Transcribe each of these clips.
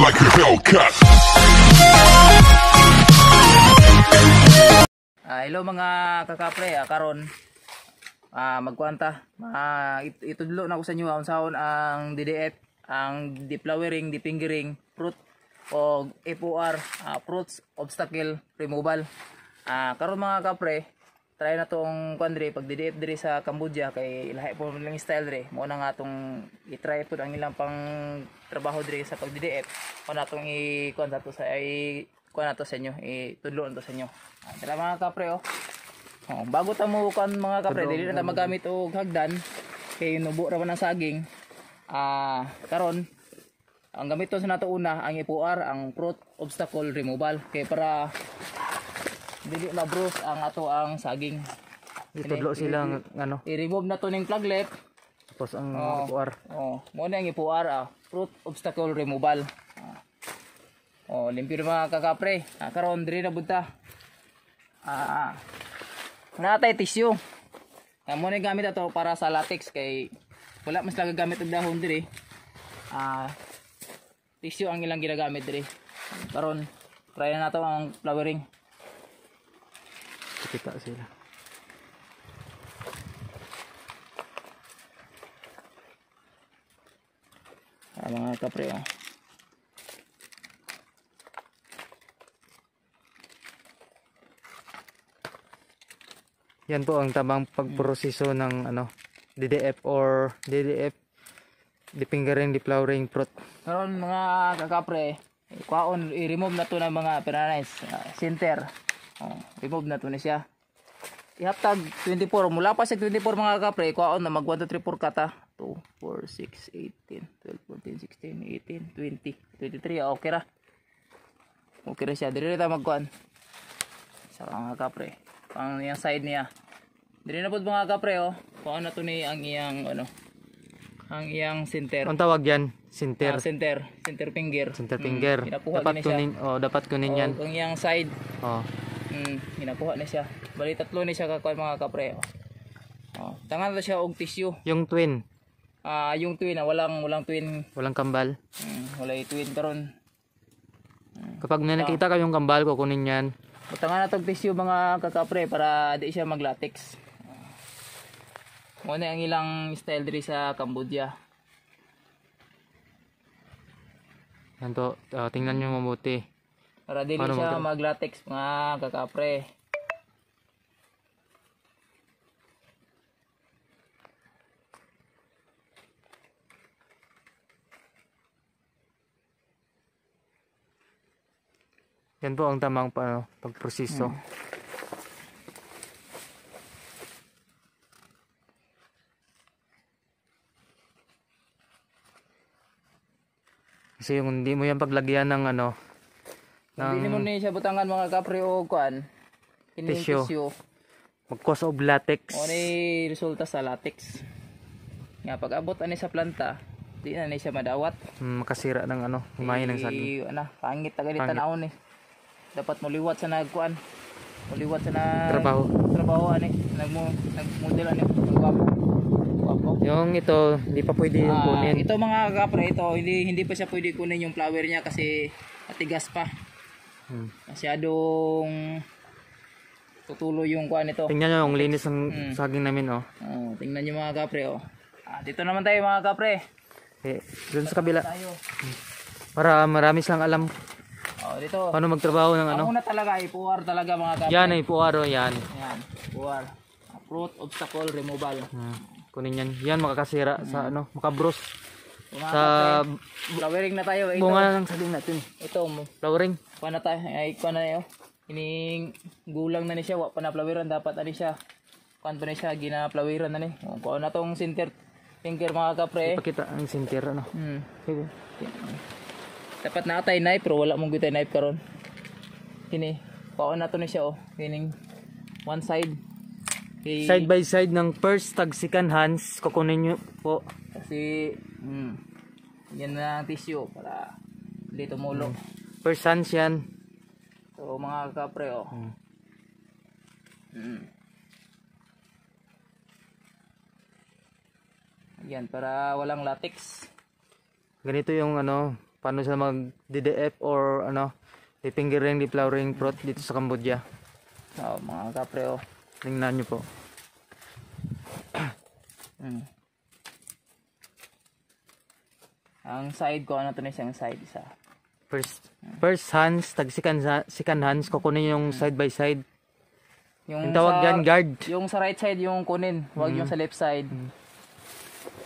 like a Hellcat. Hello mga kakapre, karon magkuanta. Ito dulu na ko sa inyo unsaon ang DDF, ang deflowering, defingering, fruit o FOR, fruits obstacle removal. Karon mga kakapre, try na tong kuandre pag DDF diri sa Cambodia kay ilahi po lang style dre. Mo na nga tong i-try pud ang ilang pang trabaho dre sa pag DDF. Mo na tong i-kuan nato sa ay kuan nato sa inyo, itudlo nato sa inyo. Tara mga kapre oh. Oh, bago ta mo kuan mga kapre, dili na ta magamit og hagdan kay nubo ra man ang saging. Karon ang gamiton sa nato una ang FOR, ang fruit obstacle removal kay para dili na bros ang ato ang saging. Itudlo silang ano. I-remove na to ning flaglet. Tapos ang FOR. Oh, muna ang FOR, fruit obstacle removal. Oh, limpyo mga kakapre. Karon diri na bunta. Natay tissue. Mo ni gamit ato para sa latex kay wala mas lang gamit og dahon diri. Tissue ang ilang ginagamit diri. Karon try na nato ang flowering. Kita sila. Mga kapre oh. Yan po ang tamang pagproseso ng ano DDF or DDF defingering, deflowering, fruit. Karon mga kakapre, kuwaon i-remove na to ng mga perennials center. Remove na to na siya. Ihaptag 24. Mula pa sa 24 mga kapre, kuhaon na mag 1, 2, 3, 4 kata. 2, 4, 6, 18, 12, 14, 16, 18, 20, 23. Okay ra. Okay ra siya. Dili na ta magkuhan. Sa mga kapre. Ang yung side niya. Dili na po mga kapre, oh. Kuhaon na to ni ang iyang, ano. Ang iyang center. Ang tawag yan? Center. Center finger. Center finger. Dapat kunin, dapat kunin yan. Ang iyang side. Oh. Ginakuha na siya. Bali tatlo ni siya kakuha mga kapre. Tangan na siya og tissue. Yung twin. Yung twin walang twin. Walang kambal. Wala twin karon. Kapag may nakita kayong kambal ko kunin yan. Tangan na tog tissue mga kakapre para di siya maglatex. Muna ang ilang style diri sa Cambodia. Yan to, tingnan niyo mabuti. Para dili siya maglatex mga kakapre. Yan po ang tamang pagproseso. Kasi yung hindi mo yan paglagyan ng ano, hindi mo niya siya butangan mga kapre o kuan. Tissue. Mag-cause of latex. O ni resulta sa latex. Nga pag abot ani sa planta, di na niya siya madawat. Makasira ng ano, humain ng saging. Pangit taga di tanawon eh. Dapat moliwat sa nagkuan. Moliwat sa trabaho ani. Nagmodel ani yung ito, hindi pa pwede yung kunin. Ito mga kapre, ito hindi pa siya pwede kunin yung flower niya kasi matigas pa. Masyadong tutulo yung kuan nito. Tingnan nyo yung linis ng saging namin oh. Tingnan nyo mga kapre oh. Dito naman tayo mga kapre. Doon sa kabila. Para marami silang alam. Dito. Paano magtrabaho ng ano? Ang una talaga FOR talaga mga kapre. Yan ay FOR oh yan. Yan, FOR. Fruit obstacle removal. Kunin yan. Yan makakasira sa ano, makabros. Sa flowering na tayo. Bunga ng saging natin. Ito mo. Flowering. Kuha na tayo. Ay, kuha na yun. Ining gulang na ni siya. Wa pa na floweran. Dapat ano siya. Kuha na siya. Gina-floweran na ni. Kuha na tong center. Finger mga kapre. Ipakita ang center. Ano. Dapat na tayo knife. Pero wala mong gitay knife karon. Kini. Kuha na to ni siya. Kining one side. Side by side ng first tag second hands. Kukunin nyo po. Kasi yan na ang tissue para hindi tumulo. First hands yan. So mga kapre oh. Yan para walang latex. Ganito yung ano paano sila mag DDF or ano, di finger ring, di flowering fruit dito sa Cambodia. Oh, mga kapre, oh, tingnan nyo po. Ang side ko, ano to na isang side, isa first hands, tag second hands, kukunin yung side by side. Yung tawag yan, guard. Yung sa right side yung kunin, wag yung sa left side.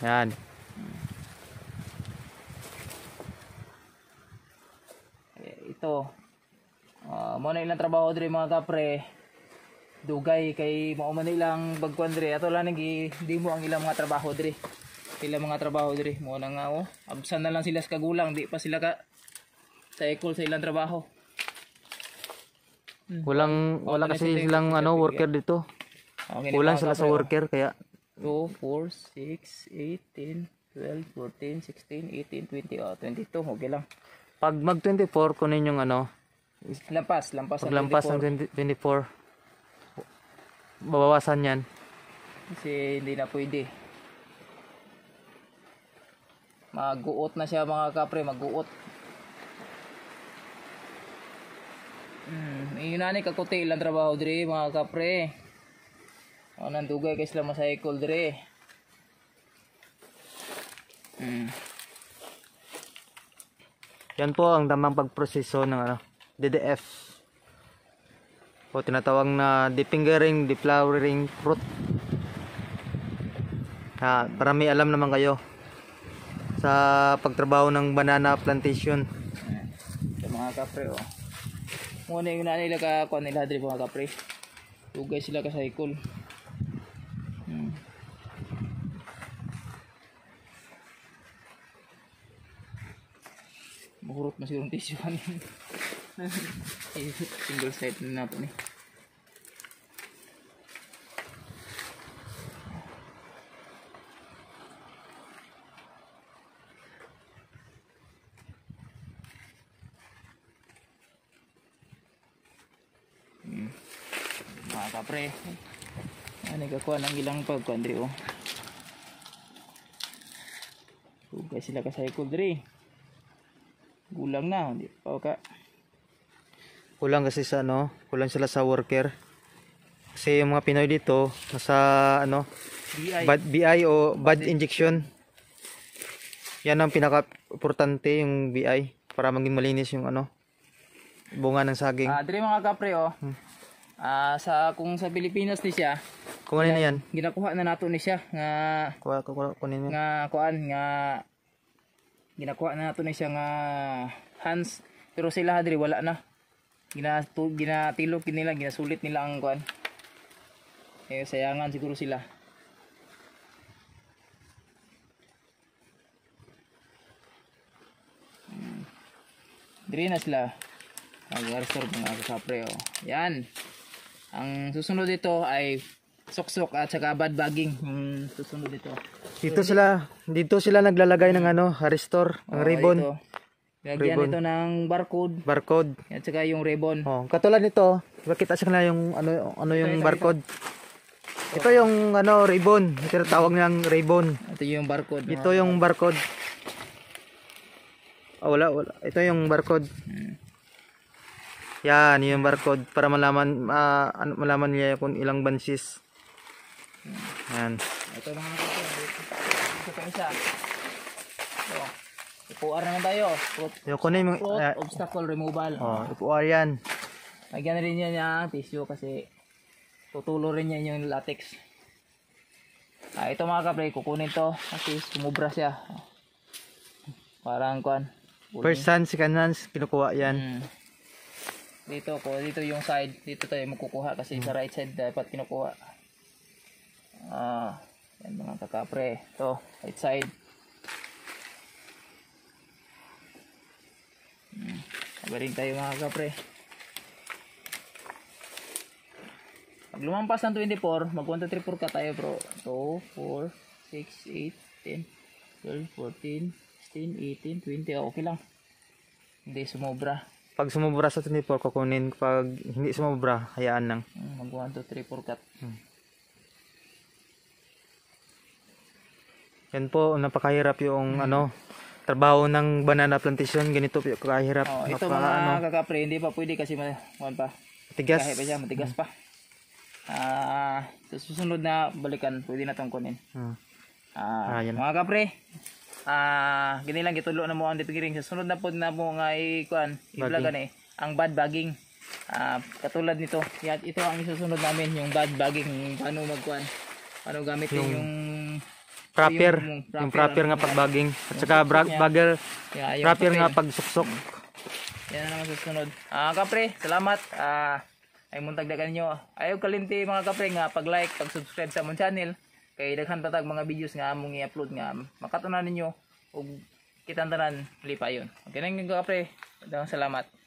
Yan. Ito. Muna ilang trabaho diri mga kapre. Dugay kay mao man ilang bagkuan diri. Ato lang nagidemo ang ilang mga trabaho diri. Ilang mga trabaho diri. Muna nga oh, absan na lang sila sa kagulang, di pa sila ka sa equal sa ilang trabaho. Wala kasi silang ano, worker dito. Kulang sila sa worker kaya 2, 4, 6, 8, 10, 12, 14, 16, 18, 20, 22. Okay lang. Pag mag 24, kunin yung ano, Lampas ng 24. Babawasan yan. Kasi hindi na pwede. Mag-uot na siya mga kapre, mag-uot. Yun na ni kakuti ilang trabaho dre mga kapre. O nandugay kay sila masaikol dre. Yan po ang tamang pagproseso ng ano, DDF o tinatawag na defingering, deflowering fruit. Para may alam naman kayo sa pagtrabaho ng banana plantation. Ito mga kapre, oh. Muna yung nila ka kuha nila dito mga kapre. Dugay sila ka cycle. Mahurot na sigurong tissue kanin. Single side na natin eh. Kapre, nagkakuha ng ilang pagkandri, oh. Dugay sila ka cycle dre. Gulang na, hindi pa ka. Kulang kasi sa ano, kulang sila sa worker. Kasi yung mga Pinoy dito nasa ano, BI o bad injection. Yan ang pinaka-importante, yung BI, para maging malinis yung ano, bunga ng saging. Dre mga kapre, oh. Sa kung sa Pilipinas ni siya, kunin na yan. Ginakuha na nato ni siya nga kunin nga kuan nga ginakuha na nato ni siya nga hands, pero sila hadri wala na. Ginatilog nila, ginasulit nila ang kuan. Eh sayangan siguro sila. Diri na sila. Mag-reserve mga kapre, oh. Yan. Ang susunod dito ay soksok at saka bad bagging. Susunod dito. Dito sila naglalagay ng ano, haristor, ng ribbon. Ito. Lagyan ito ng barcode. At saka yung ribbon. Oh, katulad nito, makita sa kanila yung ano yung barcode. Ito yung ano, ribbon, tinatawag nilang ribbon. Ito yung barcode. Ito yung barcode. Wala. Ito yung barcode. Yan, yung barcode para malaman niya kung ilang bunches. Yan. Ito lang ang isa. Oh. Ipuar naman tayo. Fruit obstacle removal. Oh, ipuar yan. Lagyan rin niya ng tissue kasi tutulo rin niya yung latex. Ito mga kapre, kukunin to kasi sumubra siya. Parang kuan. First hand, second hand, kinukuha yan. Dito ko, dito yung side, dito tayo makukuha kasi sa right side dapat kinukuha. Yan mga kakapre, ito, right side. Kabaring tayo mga kakapre. Pag lumampas ng 24, mag 1, 2, 3, 4 ka tayo bro. 2, 4, 6, 8, 10, 12, 14, 16, 18, 20, okay lang. Hindi sumobra. Pag sumubra sa 24, kukunin. Pag hindi sumubra, hayaan lang. Mag 1, 2, 3, 4 cut. Yan po, napakahirap yung ano, trabaho ng banana plantation, ganito po kahirap. Oh, ito mga kakapre, hindi pa pwede kasi man pa. Matigas. Kahit pa siya, matigas pa. Susunod na balikan, pwede na itong kunin. Mga kapre, ganilang gitulo na mo ang dipigiring. Susunod na po na mo nga i-vlogan eh. Ang bad bagging. Katulad nito. Yan, ito ang isusunod namin, yung bad bagging. Paano magkuhan? Paano gamit yung proper, yung proper nga pagbagging at saka bagger proper nga pagsuksok. Yan na naman susunod. Kapre, salamat. Ay muntag dagan nyo. Ayaw kalinti mga kapre nga pag-like, pag-subscribe sa among channel. Kay daghan patag mga videos nga among i-upload nga makatunan ninyo o kitantanan lipa yun. Okay na yung kapre. Salamat.